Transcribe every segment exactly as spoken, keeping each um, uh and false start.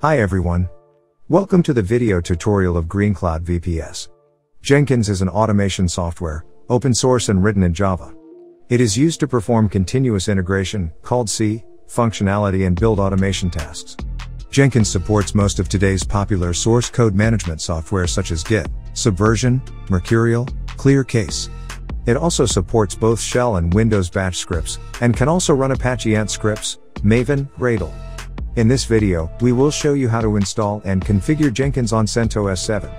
Hi everyone. Welcome to the video tutorial of GreenCloud V P S. Jenkins is an automation software, open source and written in Java. It is used to perform continuous integration, called C I, functionality and build automation tasks. Jenkins supports most of today's popular source code management software such as Git, Subversion, Mercurial, ClearCase. It also supports both Shell and Windows Bash scripts, and can also run Apache Ant scripts, Maven, Gradle. In this video, we will show you how to install and configure Jenkins on CentOS seven.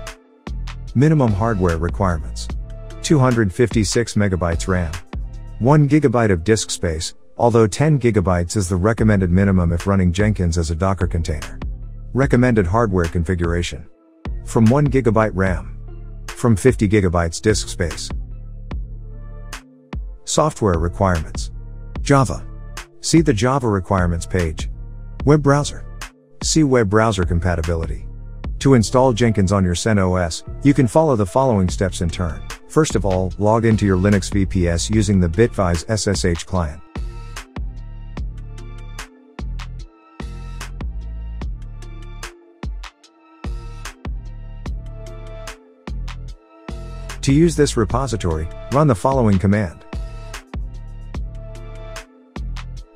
Minimum hardware requirements: two hundred fifty-six megabytes RAM, one gigabyte of disk space, although ten gigabytes is the recommended minimum if running Jenkins as a Docker container. Recommended hardware configuration: from one gigabyte RAM, from fifty gigabytes disk space. Software requirements: Java. See the Java requirements page. Web browser. See web browser compatibility. To install Jenkins on your CentOS, you can follow the following steps in turn. First of all, log into your Linux V P S using the Bitvise S S H client. To use this repository, run the following command.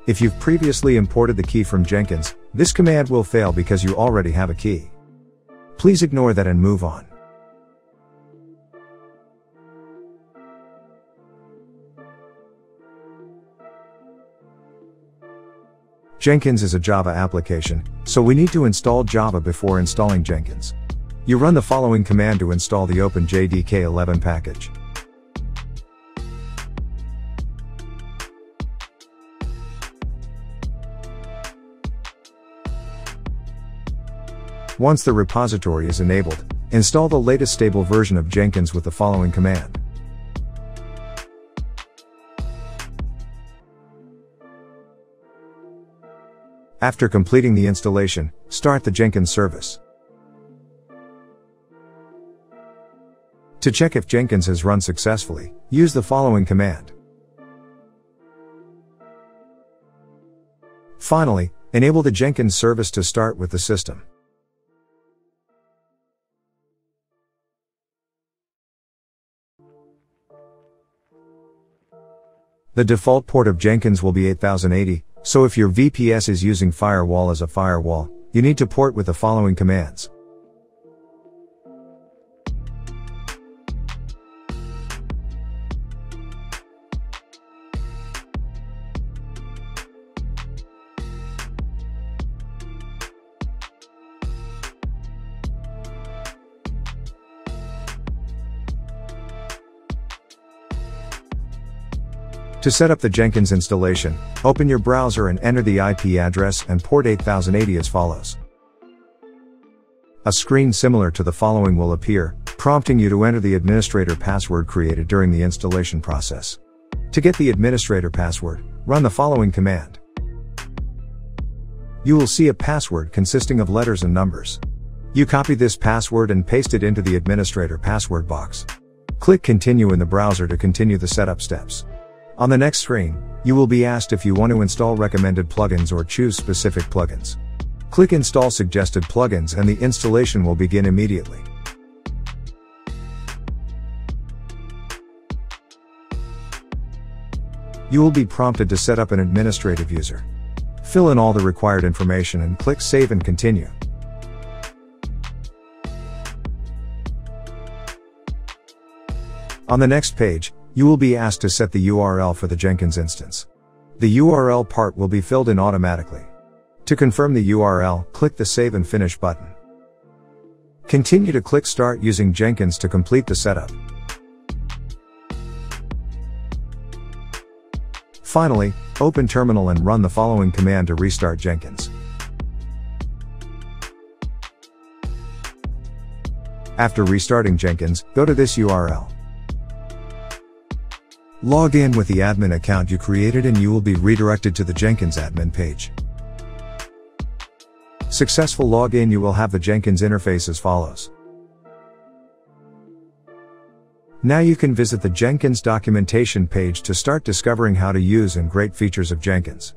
If you've previously imported the key from Jenkins, this command will fail because you already have a key. Please ignore that and move on. Jenkins is a Java application, so we need to install Java before installing Jenkins. You run the following command to install the OpenJDK eleven package. Once the repository is enabled, install the latest stable version of Jenkins with the following command. After completing the installation, start the Jenkins service. To check if Jenkins has run successfully, use the following command. Finally, enable the Jenkins service to start with the system. The default port of Jenkins will be eight thousand eighty, so if your V P S is using firewall as a firewall, you need to port with the following commands. To set up the Jenkins installation, open your browser and enter the I P address and port eight thousand eighty as follows. A screen similar to the following will appear, prompting you to enter the administrator password created during the installation process. To get the administrator password, run the following command. You will see a password consisting of letters and numbers. You copy this password and paste it into the administrator password box. Click Continue in the browser to continue the setup steps. On the next screen, you will be asked if you want to install recommended plugins or choose specific plugins. Click Install Suggested Plugins and the installation will begin immediately. You will be prompted to set up an administrative user. Fill in all the required information and click Save and Continue. On the next page, you will be asked to set the U R L for the Jenkins instance. The U R L part will be filled in automatically. To confirm the U R L, click the Save and Finish button. Continue to click Start using Jenkins to complete the setup. Finally, open Terminal and run the following command to restart Jenkins. After restarting Jenkins, go to this U R L. Log in with the admin account you created and you will be redirected to the Jenkins admin page. Successful login, you will have the Jenkins interface as follows. Now you can visit the Jenkins documentation page to start discovering how to use and great features of Jenkins.